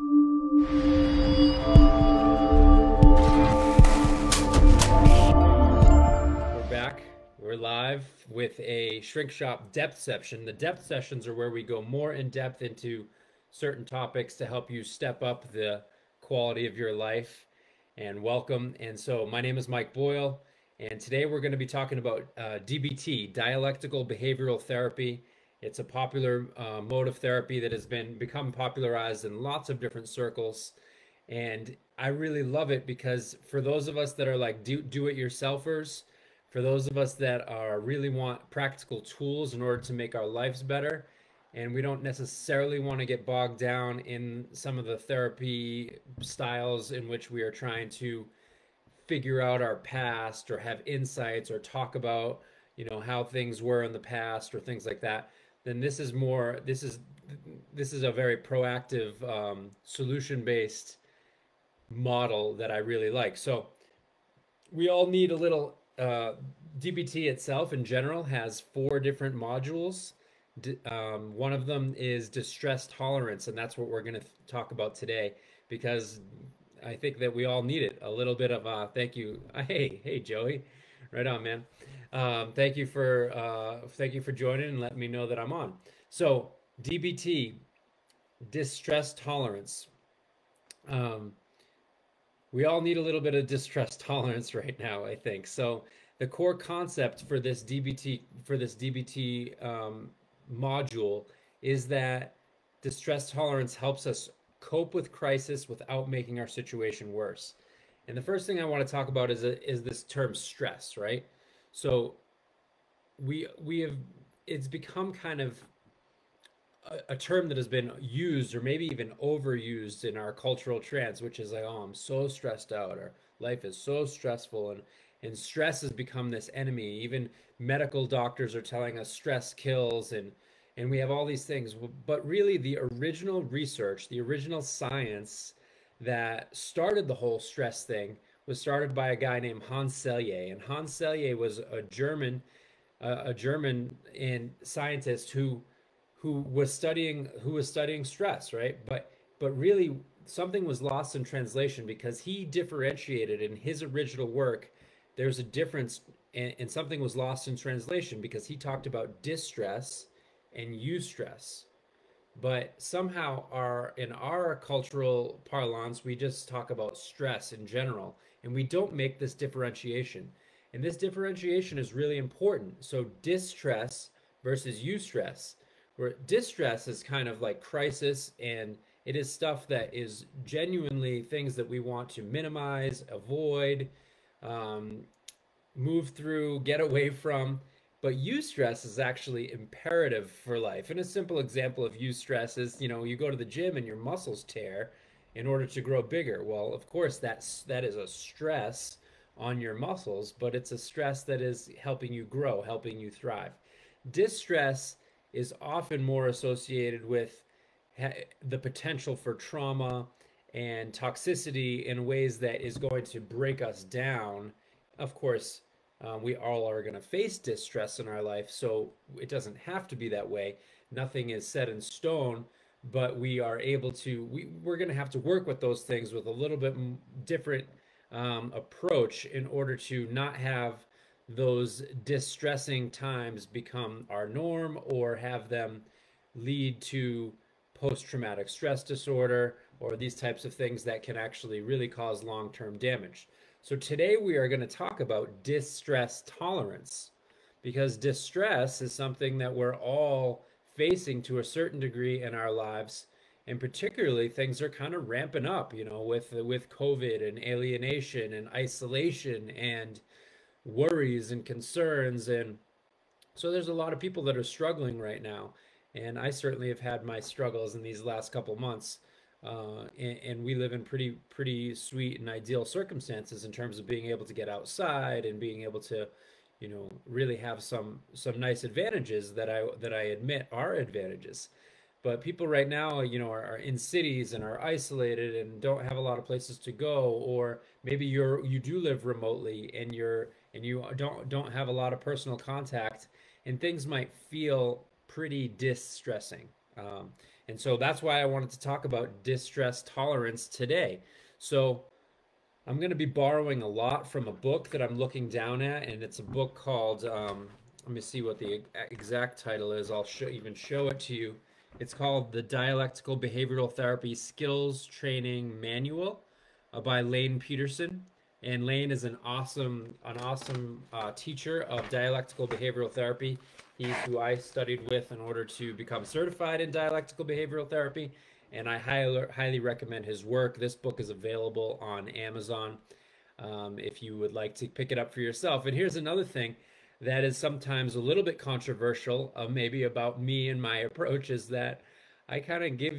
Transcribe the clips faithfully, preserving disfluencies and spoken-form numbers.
We're back. We're live with a Shrink Shop depth session. The depth sessions are where we go more in depth into certain topics to help you step up the quality of your life. And welcome. And so my name is Mike Boyle, and today we're going to be talking about uh, D B T, Dialectical Behavioral Therapy. It's a popular uh, mode of therapy that has been become popularized in lots of different circles. And I really love it because for those of us that are like do, do it yourselfers, for those of us that are really want practical tools in order to make our lives better, and we don't necessarily want to get bogged down in some of the therapy styles in which we are trying to figure out our past or have insights or talk about, you know, how things were in the past or things like that, then this is more, this is, this is a very proactive um, solution-based model that I really like. So we all need a little, uh, D B T itself in general has four different modules. Um, one of them is distress tolerance, and that's what we're going to talk about today, because I think that we all need it. A little bit of uh, thank you. Hey, hey, Joey, right on, man. Um, thank you for uh, thank you for joining and letting me know that I'm on. So D B T, distress tolerance. Um, we all need a little bit of distress tolerance right now, I think. So the core concept for this D B T for this D B T. Um, module is that distress tolerance helps us cope with crisis without making our situation worse. And the first thing I want to talk about is a, is this term stress, right? So we we have it's become kind of a, a term that has been used or maybe even overused in our cultural trends, which is like, oh, I'm so stressed out, or life is so stressful, and and stress has become this enemy. Even medical doctors are telling us stress kills, and and we have all these things. But really the original research, the original science that started the whole stress thing was started by a guy named Hans Selye. And Hans Selye was a German, uh, a German and scientist who who was studying who was studying stress, right? But but really something was lost in translation, because he differentiated in his original work. There's a difference, and, and something was lost in translation, because he talked about distress and eustress. But somehow our, in our cultural parlance, we just talk about stress in general, and we don't make this differentiation. And this differentiation is really important. So distress versus eustress, where distress is kind of like crisis, and it is stuff that is genuinely things that we want to minimize, avoid, um move through, get away from. But eustress is actually imperative for life. And a simple example of eustress is, you know, you go to the gym and your muscles tear in order to grow bigger. Well, of course, that's that is a stress on your muscles, but it's a stress that is helping you grow, helping you thrive. Distress is often more associated with the potential for trauma and toxicity in ways that is going to break us down. Of course, um, we all are going to face distress in our life, so it doesn't have to be that way. Nothing is set in stone, but we are able to, we, we're going to have to work with those things with a little bit different um, approach in order to not have those distressing times become our norm, or have them lead to post-traumatic stress disorder, or these types of things that can actually really cause long-term damage. So today we are going to talk about distress tolerance, because distress is something that we're all facing to a certain degree in our lives. And particularly things are kind of ramping up, you know, with, with COVID and alienation and isolation and worries and concerns. And so there's a lot of people that are struggling right now. And I certainly have had my struggles in these last couple months. Uh, and, and we live in pretty, pretty sweet and ideal circumstances in terms of being able to get outside and being able to, you know, really have some, some nice advantages that I, that I admit are advantages. But people right now, you know, are, are in cities and are isolated and don't have a lot of places to go, or maybe you're, you do live remotely and you're, and you don't, don't have a lot of personal contact, and things might feel pretty distressing. Um, And so that's why I wanted to talk about distress tolerance today. So I'm going to be borrowing a lot from a book that I'm looking down at, and it's a book called, um, let me see what the exact title is. I'll show, even show it to you. It's called The Dialectical Behavioral Therapy Skills Training Manual uh, by Lane Peterson. And Lane is an awesome, an awesome uh, teacher of dialectical behavioral therapy. He's who I studied with in order to become certified in dialectical behavioral therapy, and I highly, highly recommend his work. This book is available on Amazon um, if you would like to pick it up for yourself. And here's another thing that is sometimes a little bit controversial, uh, maybe about me and my approach, is that I kind of give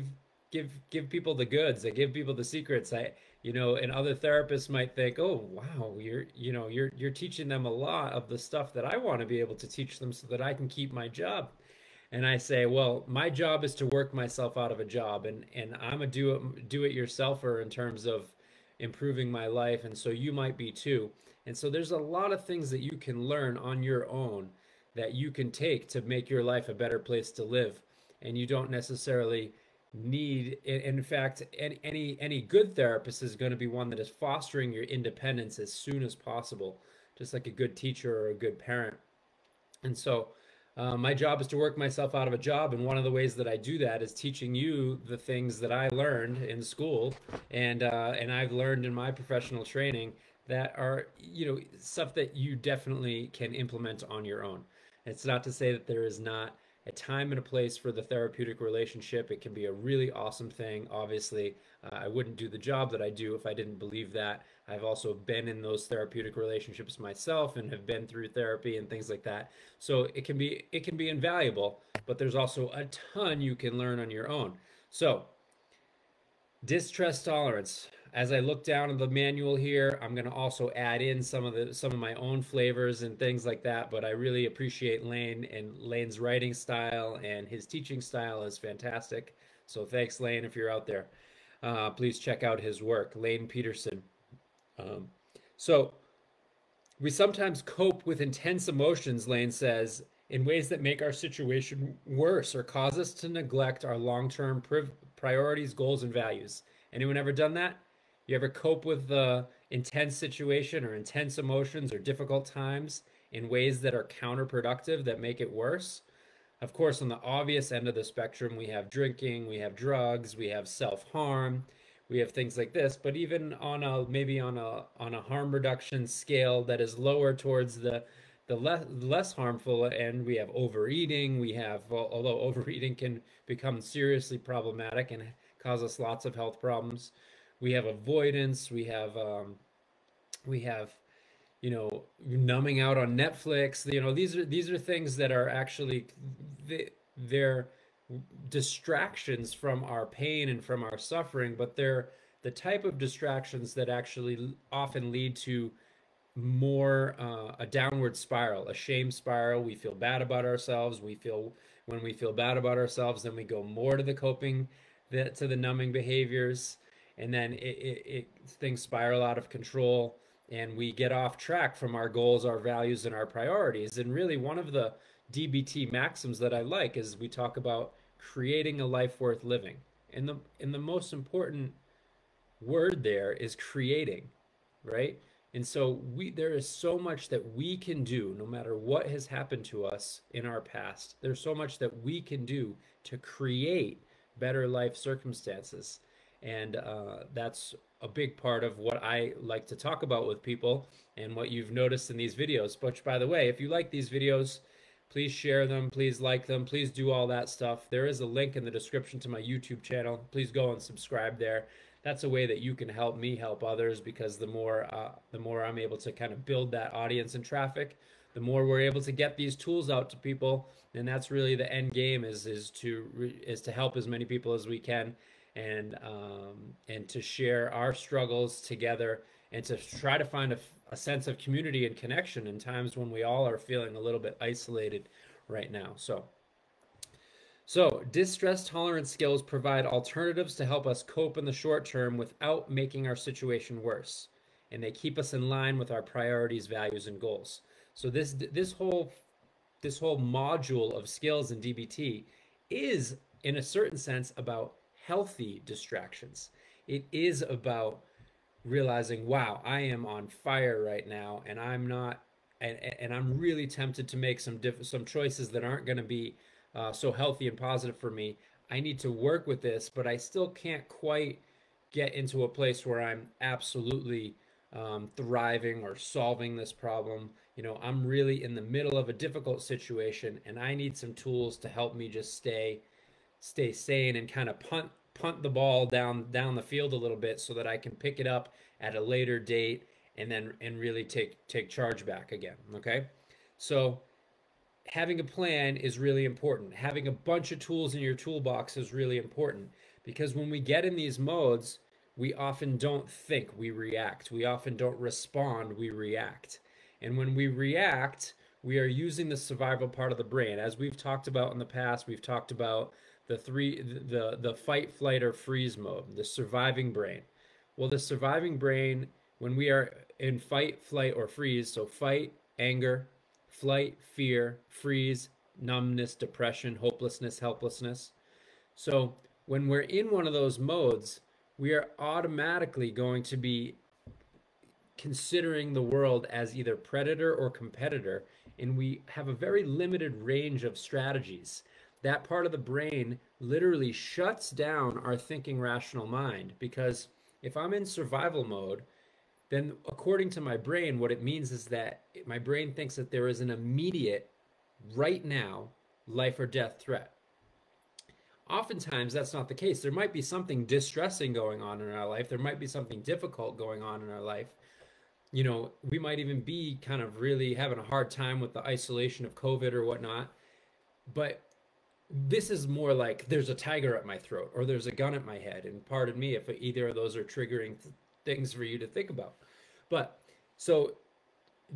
give give people the goods. I give people the secrets. I, you know, and other therapists might think, oh wow, you're, you know, you're you're teaching them a lot of the stuff that I want to be able to teach them so that I can keep my job. And I say, well, my job is to work myself out of a job, and and I'm a do it do it yourselfer in terms of improving my life, and so you might be too. And so there's a lot of things that you can learn on your own that you can take to make your life a better place to live, and you don't necessarily need, in fact, any any good therapist is going to be one that is fostering your independence as soon as possible, just like a good teacher or a good parent. And so uh, my job is to work myself out of a job, and one of the ways that I do that is teaching you the things that I learned in school and uh, and I've learned in my professional training that are, you know, stuff that you definitely can implement on your own. And it's not to say that there is not a time and a place for the therapeutic relationship. It can be a really awesome thing. Obviously, uh, I wouldn't do the job that I do if I didn't believe that. I've also been in those therapeutic relationships myself and have been through therapy and things like that. So it can be, it can be invaluable, but there's also a ton you can learn on your own. So distress tolerance. As I look down at the manual here, I'm going to also add in some of the some of my own flavors and things like that. But I really appreciate Lane, and Lane's writing style and his teaching style is fantastic. So thanks, Lane, if you're out there. Uh, please check out his work, Lane Peterson. Um, so we sometimes cope with intense emotions, Lane says, in ways that make our situation worse or cause us to neglect our long-term priorities, goals, and values. Anyone ever done that? You ever cope with the intense situation or intense emotions or difficult times in ways that are counterproductive, that make it worse? Of course, on the obvious end of the spectrum, we have drinking, we have drugs, we have self-harm, we have things like this. But even on a maybe on a on a harm reduction scale that is lower towards the the less less harmful end, we have overeating. We have, well, although overeating can become seriously problematic and cause us lots of health problems. We have avoidance, we have, um, we have, you know, numbing out on Netflix. You know, these are, these are things that are actually, they, they're distractions from our pain and from our suffering, but they're the type of distractions that actually often lead to more, uh, a downward spiral, a shame spiral. We feel bad about ourselves. We feel, when we feel bad about ourselves, then we go more to the coping, the, to the numbing behaviors. And then it, it, it, things spiral out of control, and we get off track from our goals, our values, and our priorities. And really, one of the D B T maxims that I like is we talk about creating a life worth living. And the, and the most important word there is creating, right? And so we, there is so much that we can do, no matter what has happened to us in our past. There's so much that we can do to create better life circumstances. And uh, that's a big part of what I like to talk about with people and what you've noticed in these videos. But by the way, if you like these videos, please share them, please like them, please do all that stuff. There is a link in the description to my YouTube channel. Please go and subscribe there. That's a way that you can help me help others, because the more, uh, the more I'm able to kind of build that audience and traffic, the more we're able to get these tools out to people. And that's really the end game, is, is, to, is to help as many people as we can. And um, and to share our struggles together, and to try to find a, a sense of community and connection in times when we all are feeling a little bit isolated right now. So, so distress tolerance skills provide alternatives to help us cope in the short term without making our situation worse, and they keep us in line with our priorities, values, and goals. So this this whole this whole module of skills in D B T is in a certain sense about healthy distractions. It is about realizing, wow, I am on fire right now, and I'm not, and, and I'm really tempted to make some diff some choices that aren't going to be uh, so healthy and positive for me. I need to work with this, but I still can't quite get into a place where I'm absolutely um, thriving or solving this problem. You know, I'm really in the middle of a difficult situation, and I need some tools to help me just stay, stay sane and kind of punt punt the ball down down the field a little bit so that I can pick it up at a later date and then and really take take charge back again. Okay, so having a plan is really important. Having a bunch of tools in your toolbox is really important, because when we get in these modes, we often don't think, we react. We often don't respond, we react. And when we react, we are using the survival part of the brain. As we've talked about in the past, we've talked about the three, the, the fight, flight, or freeze mode, the surviving brain. Well, the surviving brain, when we are in fight, flight, or freeze, so fight, anger, flight, fear, freeze, numbness, depression, hopelessness, helplessness. So when we're in one of those modes, we are automatically going to be considering the world as either predator or competitor, and we have a very limited range of strategies. That part of the brain literally shuts down our thinking rational mind, because if I'm in survival mode, then according to my brain, what it means is that my brain thinks that there is an immediate, right now, life or death threat. Oftentimes, that's not the case. There might be something distressing going on in our life. There might be something difficult going on in our life. You know, we might even be kind of really having a hard time with the isolation of COVID or whatnot. But this is more like there's a tiger at my throat or there's a gun at my head. And pardon me if either of those are triggering th things for you to think about. But so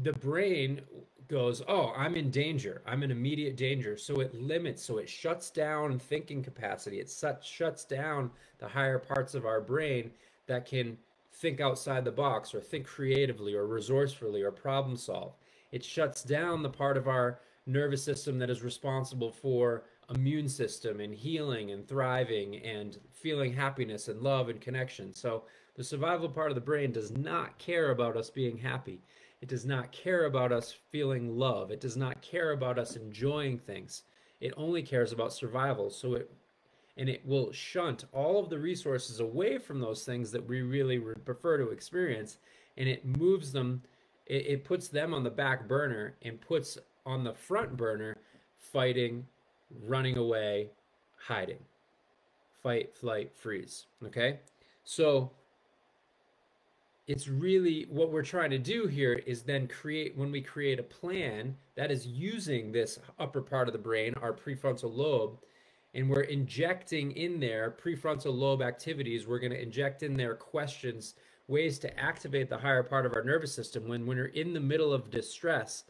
the brain goes, oh, I'm in danger. I'm in immediate danger. So it limits, so it shuts down thinking capacity. It such, shuts down the higher parts of our brain that can think outside the box or think creatively or resourcefully or problem solve. It shuts down the part of our nervous system that is responsible for immune system and healing and thriving and feeling happiness and love and connection. So the survival part of the brain does not care about us being happy. It does not care about us feeling love. It does not care about us enjoying things. It only cares about survival. So it And it will shunt all of the resources away from those things that we really would prefer to experience. And it moves them, it, it puts them on the back burner and puts on the front burner fighting, running away, hiding. Fight, flight, freeze. Okay? So it's really what we're trying to do here is then create, when we create a plan that is using this upper part of the brain, our prefrontal lobe, and we're injecting in there prefrontal lobe activities. We're going to inject in there questions, ways to activate the higher part of our nervous system when, when we're in the middle of distress,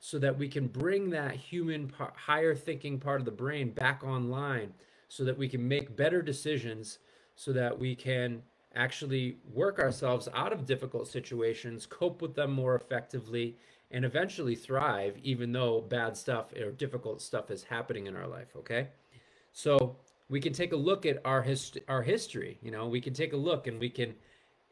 so that we can bring that human part, higher thinking part of the brain back online, so that we can make better decisions, so that we can actually work ourselves out of difficult situations, cope with them more effectively, and eventually thrive, even though bad stuff or difficult stuff is happening in our life, okay? So we can take a look at our hist our history. You know, we can take a look and we can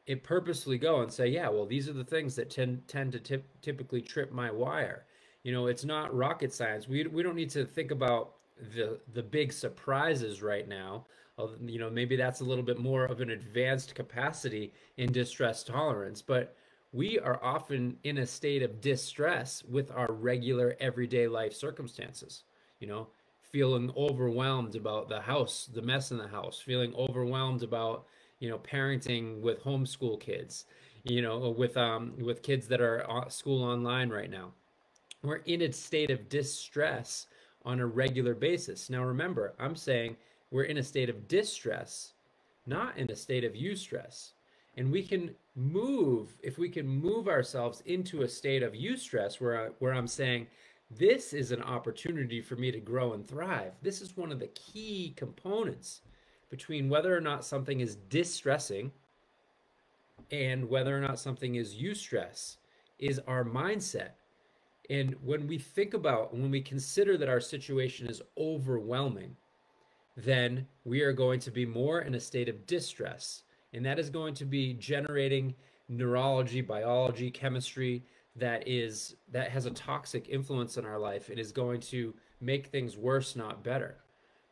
it purposely go and say, yeah, well, these are the things that tend tend to tip, typically trip my wire. You know, it's not rocket science. We we don't need to think about the the big surprises right now. You know, maybe that's a little bit more of an advanced capacity in distress tolerance, but we are often in a state of distress with our regular everyday life circumstances. You know, feeling overwhelmed about the house, the mess in the house, feeling overwhelmed about, you know, parenting with homeschool kids, you know, with um with kids that are school online right now. We're in a state of distress on a regular basis. Now, remember, I'm saying we're in a state of distress, not in a state of eustress. And we can move, if we can move ourselves into a state of eustress where, where I'm saying, this is an opportunity for me to grow and thrive. This is one of the key components between whether or not something is distressing and whether or not something is eustress is our mindset. And when we think about, when we consider that our situation is overwhelming, then we are going to be more in a state of distress. And that is going to be generating neurology, biology, chemistry that is that has a toxic influence in our life. It is going to make things worse, not better.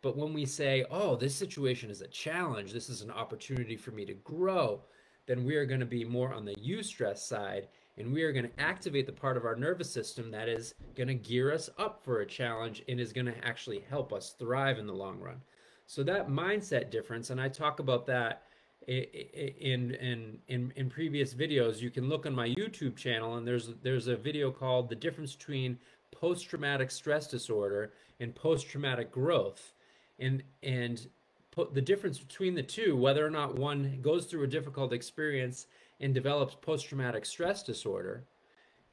But when we say, oh, this situation is a challenge, this is an opportunity for me to grow, then we are going to be more on the eustress side, and we are going to activate the part of our nervous system that is going to gear us up for a challenge and is going to actually help us thrive in the long run. So that mindset difference, and I talk about that in in in, in previous videos. You can look on my YouTube channel, and there's there's a video called The Difference Between Post-Traumatic Stress Disorder and Post-Traumatic Growth. And, and put the difference between the two, whether or not one goes through a difficult experience and develops post-traumatic stress disorder,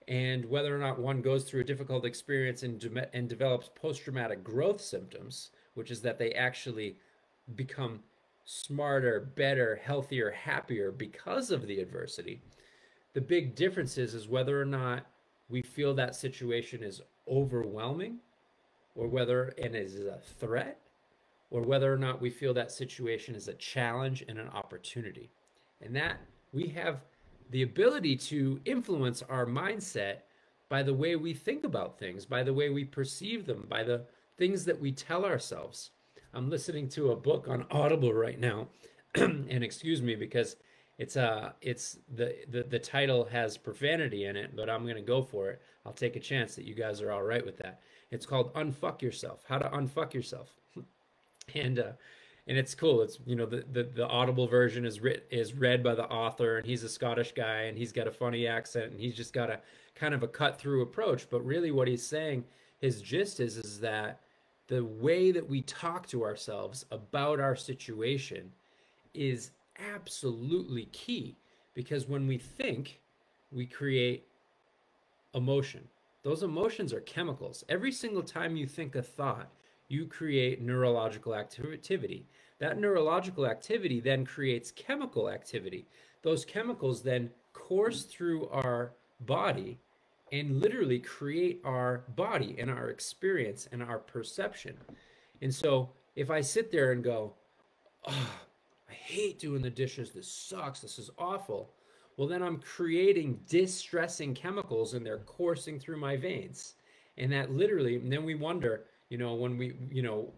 and whether or not one goes through a difficult experience and, de and develops post-traumatic growth symptoms, which is that they actually become smarter, better, healthier, happier because of the adversity. The big difference is, is whether or not we feel that situation is overwhelming, or whether it is a threat, or whether or not we feel that situation is a challenge and an opportunity. And that we have the ability to influence our mindset by the way we think about things, by the way we perceive them, by the things that we tell ourselves. I'm listening to a book on Audible right now, and excuse me, because it's uh it's the, the the title has profanity in it, but I'm gonna go for it. I'll take a chance that you guys are all right with that. It's called Unfuck Yourself, How to Unfuck Yourself. And uh, and it's cool. It's, you know, the the, the Audible version is writ is read by the author, and he's a Scottish guy, and he's got a funny accent, and he's just got a kind of a cut through approach. But really, what he's saying, his gist is is that the way that we talk to ourselves about our situation is absolutely key, because when we think, we create emotion. Those emotions are chemicals. Every single time you think a thought, you create neurological activity. That neurological activity then creates chemical activity. Those chemicals then course through our body and literally create our body and our experience and our perception. And so if I sit there and go, oh, I hate doing the dishes, this sucks, this is awful, well, then I'm creating distressing chemicals, and they're coursing through my veins. And that literally, and then we wonder, you know, when we, you know,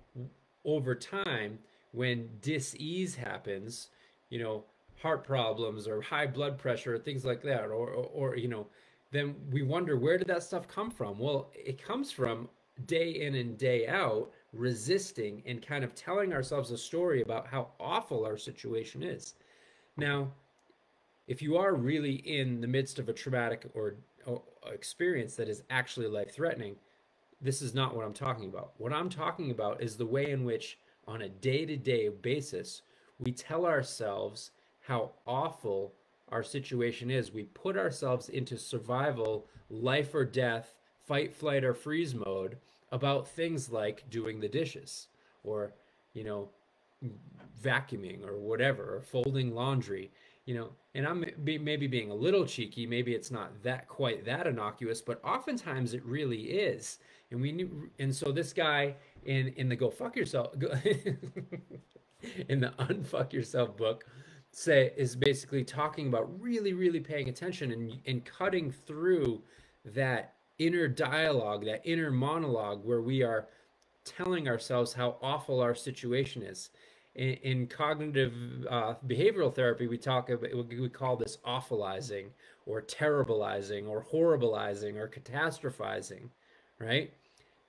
over time, when dis-ease happens, you know, heart problems or high blood pressure or things like that, or, or, or, you know, then we wonder, where did that stuff come from? Well, it comes from day in and day out, resisting and kind of telling ourselves a story about how awful our situation is. Now, if you are really in the midst of a traumatic or, or experience that is actually life-threatening, this is not what I'm talking about. What I'm talking about is the way in which, on a day-to-day basis, we tell ourselves how awful our situation is. We put ourselves into survival, life or death, fight, flight, or freeze mode about things like doing the dishes, or, you know, vacuuming, or whatever, or folding laundry. You know, and I'm maybe being a little cheeky, maybe it's not that quite that innocuous, but oftentimes it really is. And we knew, and so this guy in in the Go Fuck Yourself, go, in the Unfuck Yourself book, say is basically talking about really, really paying attention and and cutting through that inner dialogue, that inner monologue where we are telling ourselves how awful our situation is. In, in cognitive uh, behavioral therapy, we talk about, we call this awfulizing, or terribilizing, or horribilizing, or catastrophizing, right?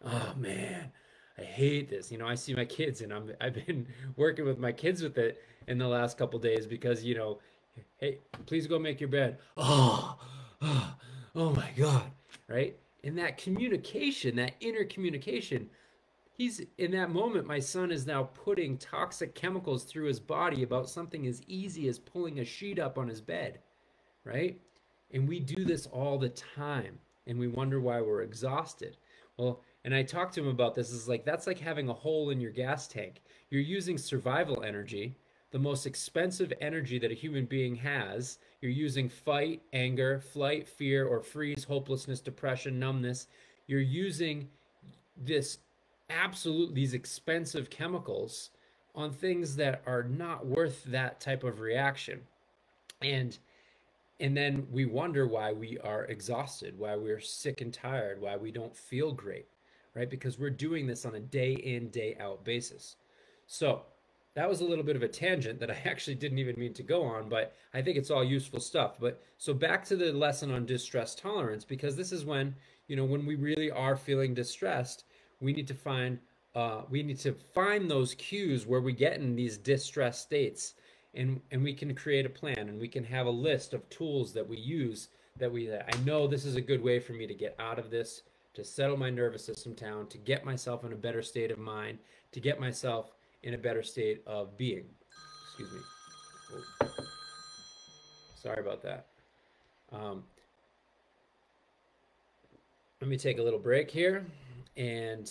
Oh man, I hate this. You know, I see my kids, and I'm I've been working with my kids with it in the last couple days, because, you know, hey, please go make your bed. Oh, oh, oh my God, right? And that communication, that inner communication. He's in that moment, my son is now putting toxic chemicals through his body about something as easy as pulling a sheet up on his bed, right? And we do this all the time, and we wonder why we're exhausted. Well, and I talked to him about this. It's like, that's like having a hole in your gas tank. You're using survival energy, the most expensive energy that a human being has. You're using fight, anger, flight, fear, or freeze, hopelessness, depression, numbness. You're using this absolutely these expensive chemicals on things that are not worth that type of reaction. And and then we wonder why we are exhausted, why we're sick and tired, why we don't feel great, right? Because we're doing this on a day in, day out basis. So that was a little bit of a tangent that I actually didn't even mean to go on, but I think it's all useful stuff. But so back to the lesson on distress tolerance, because this is when, you know, when we really are feeling distressed, we need to find, uh, we need to find those cues where we get in these distress states, and, and we can create a plan, and we can have a list of tools that we use that we, that I know this is a good way for me to get out of this, to settle my nervous system down, to get myself in a better state of mind, to get myself in a better state of being. Excuse me. Oh. Sorry about that. Um, let me take a little break here. And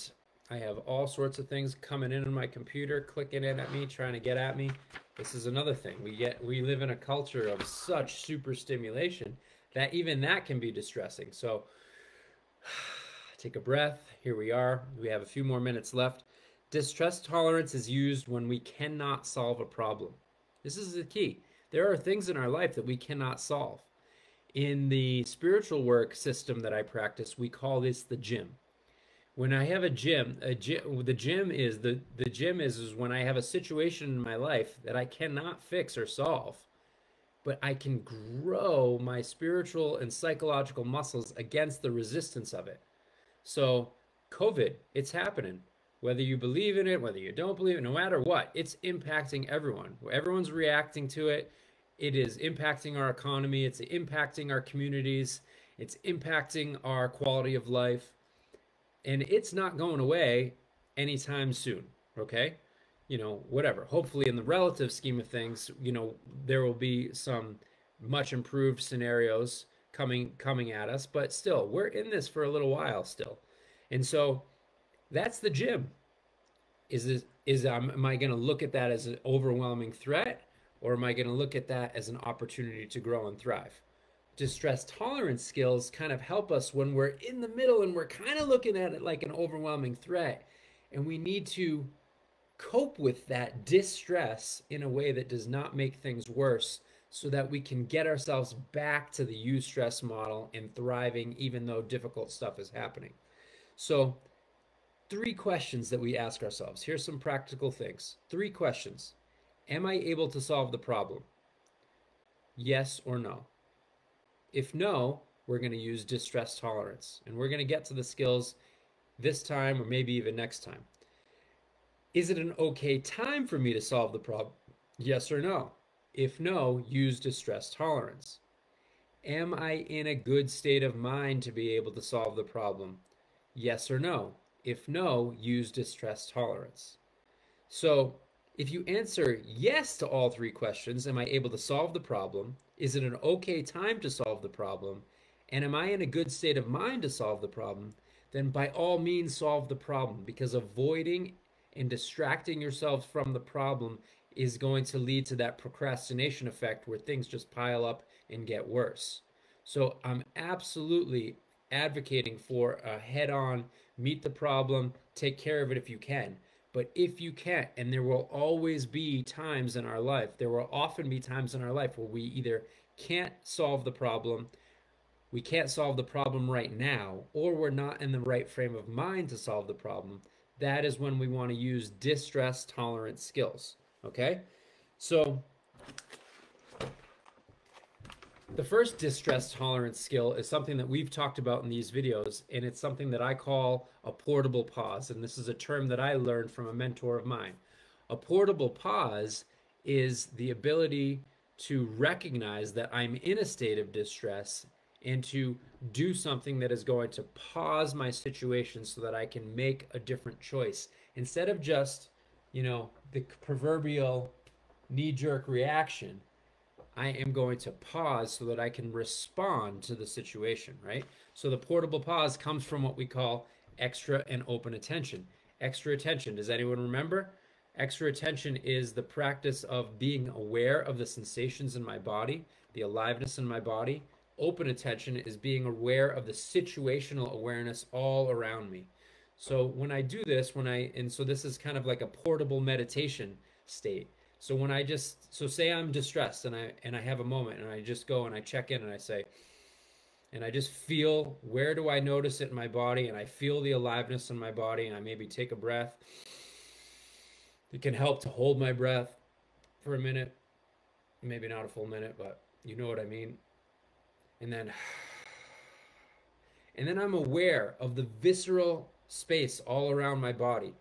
I have all sorts of things coming in on my computer, clicking in at me, trying to get at me. This is another thing. We get, we live in a culture of such super stimulation that even that can be distressing. So take a breath. Here we are. We have a few more minutes left. Distress tolerance is used when we cannot solve a problem. This is the key. There are things in our life that we cannot solve. In the spiritual work system that I practice, we call this the gym. When I have a gym, a gym the gym is the the gym is, is when I have a situation in my life that I cannot fix or solve, but I can grow my spiritual and psychological muscles against the resistance of it. So COVID, it's happening. Whether you believe in it, whether you don't believe it, no matter what, it's impacting everyone. Everyone's reacting to it. It is impacting our economy. It's impacting our communities. It's impacting our quality of life. And it's not going away anytime soon, okay? You know, whatever. Hopefully in the relative scheme of things, you know, there will be some much improved scenarios coming, coming at us. But still, we're in this for a little while still. And so that's the gym. Is this, is um, am I going to look at that as an overwhelming threat, or am I going to look at that as an opportunity to grow and thrive? Distress tolerance skills kind of help us when we're in the middle and we're kind of looking at it like an overwhelming threat, and we need to cope with that distress in a way that does not make things worse, so that we can get ourselves back to the eustress model and thriving even though difficult stuff is happening. So three questions that we ask ourselves. Here's some practical things. Three questions. Am I able to solve the problem? Yes or no? If no, we're going to use distress tolerance, and we're going to get to the skills this time or maybe even next time. Is it an okay time for me to solve the problem? Yes or no? If no, use distress tolerance. Am I in a good state of mind to be able to solve the problem? Yes or no? If no, use distress tolerance. So if you answer yes to all three questions, am I able to solve the problem? Is it an okay time to solve the problem? And am I in a good state of mind to solve the problem? Then by all means solve the problem, because avoiding and distracting yourself from the problem is going to lead to that procrastination effect where things just pile up and get worse. So I'm absolutely advocating for a head-on, meet the problem, take care of it if you can. But if you can't, and there will always be times in our life, there will often be times in our life where we either can't solve the problem, we can't solve the problem right now, or we're not in the right frame of mind to solve the problem. That is when we want to use distress tolerant skills, okay? So the first distress tolerance skill is something that we've talked about in these videos, and it's something that I call a portable pause. And this is a term that I learned from a mentor of mine. A portable pause is the ability to recognize that I'm in a state of distress and to do something that is going to pause my situation so that I can make a different choice. Instead of just, you know, the proverbial knee-jerk reaction, I am going to pause so that I can respond to the situation, right? So the portable pause comes from what we call extra and open attention. Extra attention, does anyone remember? Extra attention is the practice of being aware of the sensations in my body, the aliveness in my body. Open attention is being aware of the situational awareness all around me. So when I do this, when I, and so this is kind of like a portable meditation state. So when I just, so say I'm distressed and I, and I have a moment and I just go and I check in and I say, and I just feel, where do I notice it in my body? And I feel the aliveness in my body and I maybe take a breath. It can help to hold my breath for a minute, maybe not a full minute, but you know what I mean. And then, and then I'm aware of the visceral space all around my body.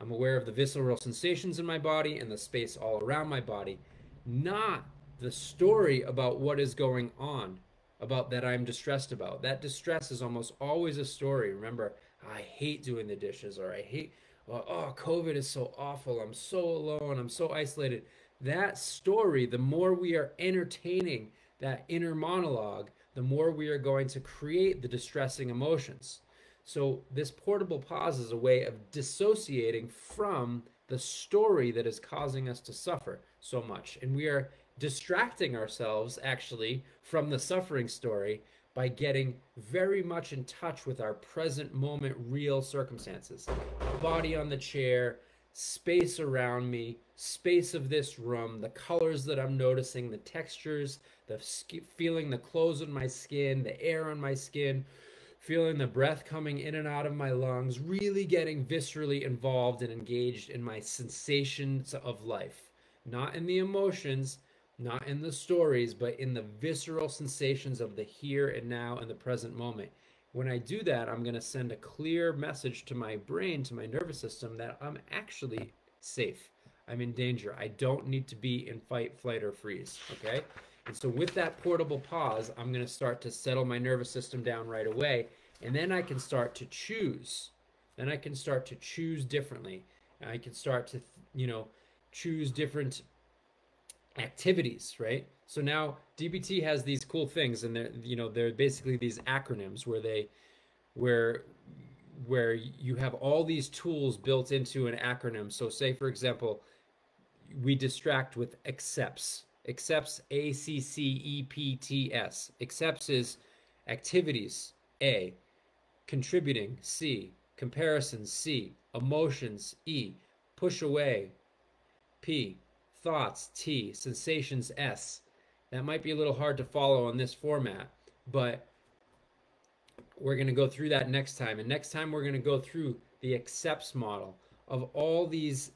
I'm aware of the visceral sensations in my body and the space all around my body, not the story about what is going on, about that I'm distressed about. That distress is almost always a story. Remember, I hate doing the dishes, or I hate, or, oh, COVID is so awful. I'm so alone. I'm so isolated. That story, the more we are entertaining that inner monologue, the more we are going to create the distressing emotions. So this portable pause is a way of dissociating from the story that is causing us to suffer so much. And we are distracting ourselves actually from the suffering story by getting very much in touch with our present moment, real circumstances. Body on the chair, space around me, space of this room, the colors that I'm noticing, the textures, the feeling, the clothes on my skin, the air on my skin, feeling the breath coming in and out of my lungs, really getting viscerally involved and engaged in my sensations of life. Not in the emotions, not in the stories, but in the visceral sensations of the here and now and the present moment. When I do that, I'm going to send a clear message to my brain, to my nervous system, that I'm actually safe. I'm in danger. I don't need to be in fight, flight, or freeze, okay? And so with that portable pause, I'm going to start to settle my nervous system down right away. And then I can start to choose. Then I can start to choose differently. And I can start to, you know, choose different activities, right? So now D B T has these cool things, and they're, you know, they're basically these acronyms where they, where, where you have all these tools built into an acronym. So say, for example, we distract with accepts. Accepts, A C C E P T S. Accepts is activities, A. Contributing, C. Comparisons, C. Emotions, E. Push away, P. Thoughts, T. Sensations, S. That might be a little hard to follow on this format, but we're going to go through that next time. And next time we're going to go through the accepts model of all these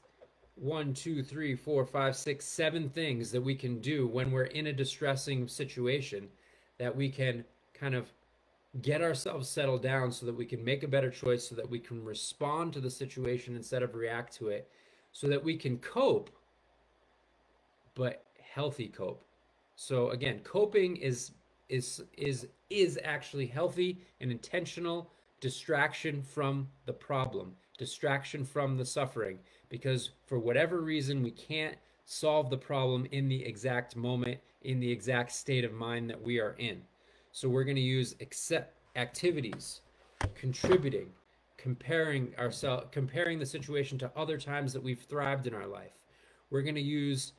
one, two, three, four, five, six, seven things that we can do when we're in a distressing situation, that we can kind of get ourselves settled down so that we can make a better choice, so that we can respond to the situation instead of react to it, so that we can cope, but healthy cope. So again, coping is is is is actually healthy and intentional distraction from the problem, distraction from the suffering, because for whatever reason, we can't solve the problem in the exact moment, in the exact state of mind that we are in. So we're going to use accept, activities, contributing, comparing ourselves, comparing the situation to other times that we've thrived in our life. We're going to use,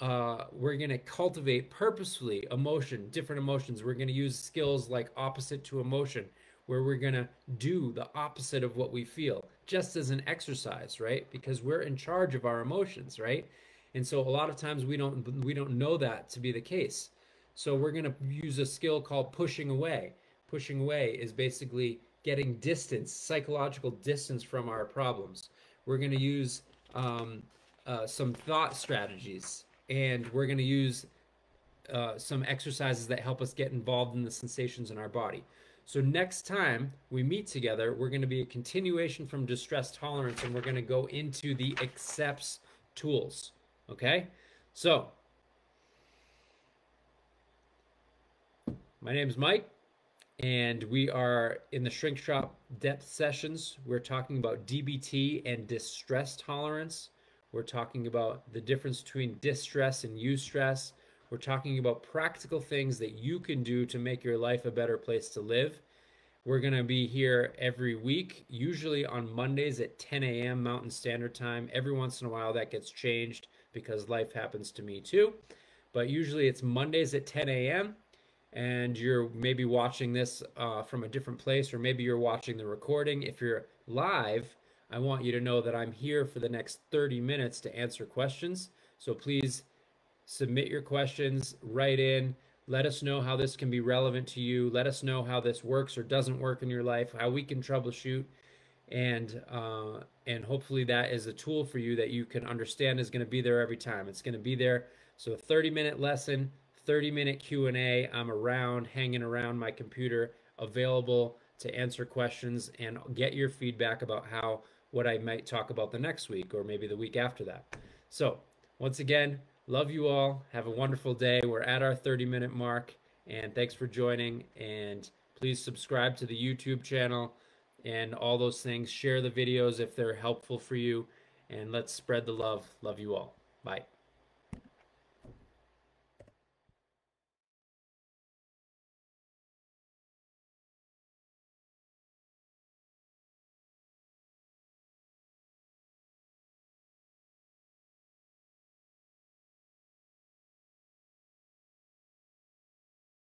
uh, we're going to cultivate purposefully emotion, different emotions. We're going to use skills like opposite to emotion, where we're going to do the opposite of what we feel, just as an exercise, right? Because we're in charge of our emotions, right? And so a lot of times we don't we don't know that to be the case. So we're going to use a skill called pushing away. Pushing away is basically getting distance, psychological distance from our problems. We're going to use um, uh, some thought strategies, and we're going to use uh, some exercises that help us get involved in the sensations in our body. So next time we meet together, we're going to be a continuation from distress tolerance, and we're going to go into the accepts tools, okay? So my name is Mike, and we are in the Shrink Shop Depth Sessions. We're talking about D B T and distress tolerance. We're talking about the difference between distress and eustress. We're talking about practical things that you can do to make your life a better place to live. We're going to be here every week, usually on Mondays at ten A M Mountain Standard Time. Every once in a while that gets changed because life happens to me too. But usually it's Mondays at ten A M and you're maybe watching this uh, from a different place, or maybe you're watching the recording. If you're live, I want you to know that I'm here for the next thirty minutes to answer questions. So please submit your questions, write in, let us know how this can be relevant to you. Let us know how this works or doesn't work in your life, how we can troubleshoot. And, uh, and hopefully that is a tool for you that you can understand is going to be there every time. It's going to be there. So a thirty minute lesson, thirty minute Q and A. I'm around, hanging around my computer, available to answer questions and get your feedback about how, what I might talk about the next week or maybe the week after that. So once again, love you all. Have a wonderful day. We're at our thirty minute mark, and thanks for joining. And please subscribe to the YouTube channel and all those things. Share the videos if they're helpful for you, and let's spread the love. Love you all. Bye.